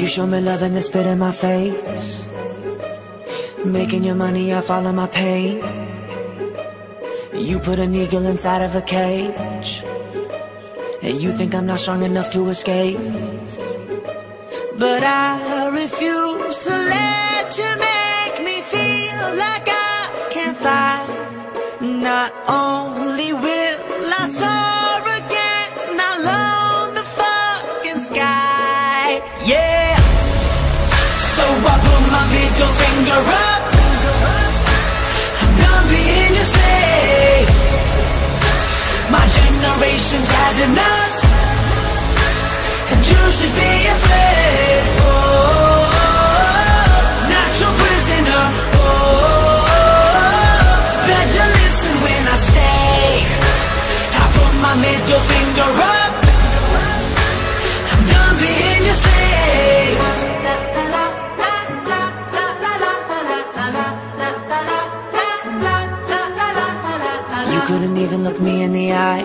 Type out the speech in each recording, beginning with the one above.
You show me love and then spit in my face. Making your money, I follow my pain. You put an eagle inside of a cage, and you think I'm not strong enough to escape. But I refuse to let you make me feel like I can't fly. Not only will I soar again, I'll own the fucking sky. Yeah. So I put my middle finger up. I'm done being your slave. My generation's had enough, and you should be afraid. Oh, not your prisoner. Oh, better listen when I say. I put my middle finger up. I'm done being your slave. Couldn't even look me in the eye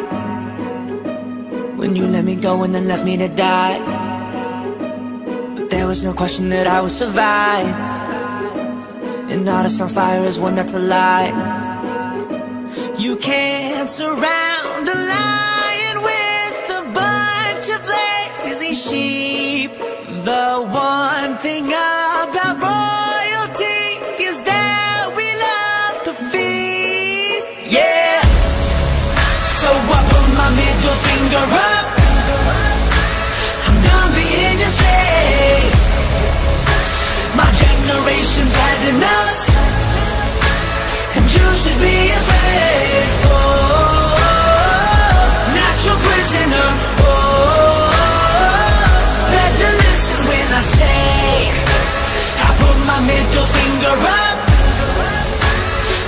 when you let me go and then left me to die. But there was no question that I would survive. An artist on fire is one that's alive. You can't surround a lion with a bunch of lazy sheep. The one thing about royalty is that we love to feast. Yeah. So I put my middle finger up. I'm done being your slave. My generation's had enough, and you should be afraid. Oh, not your prisoner. Oh, better listen when I say. I put my middle finger up.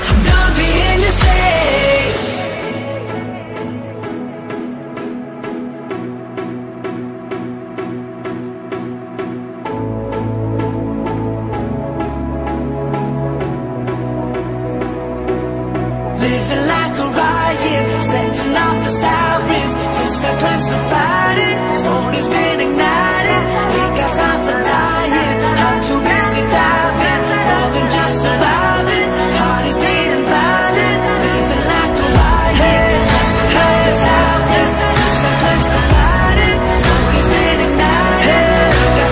I'm done being your slave. Setting off the sirens, fist I clenched to fight it. Soul has been ignited, ain't got time for dying. I'm too busy diving, more than just surviving. Heart is beating violent, living like a riot. Setting off the sirens, fist I clenched to fight it. Soul has been ignited, ain't got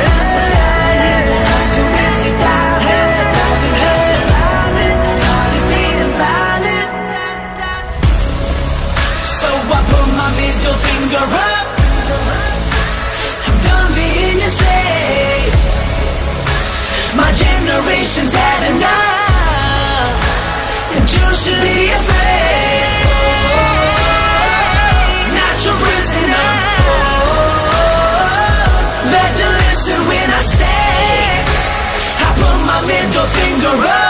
time for dying. I'm too busy diving, more than just surviving. Heart is beating violent. So I put my middle finger up. I'm done being your slave. My generation's had enough, and you should be afraid. Not your prisoner. Better listen when I say. I put my middle finger up.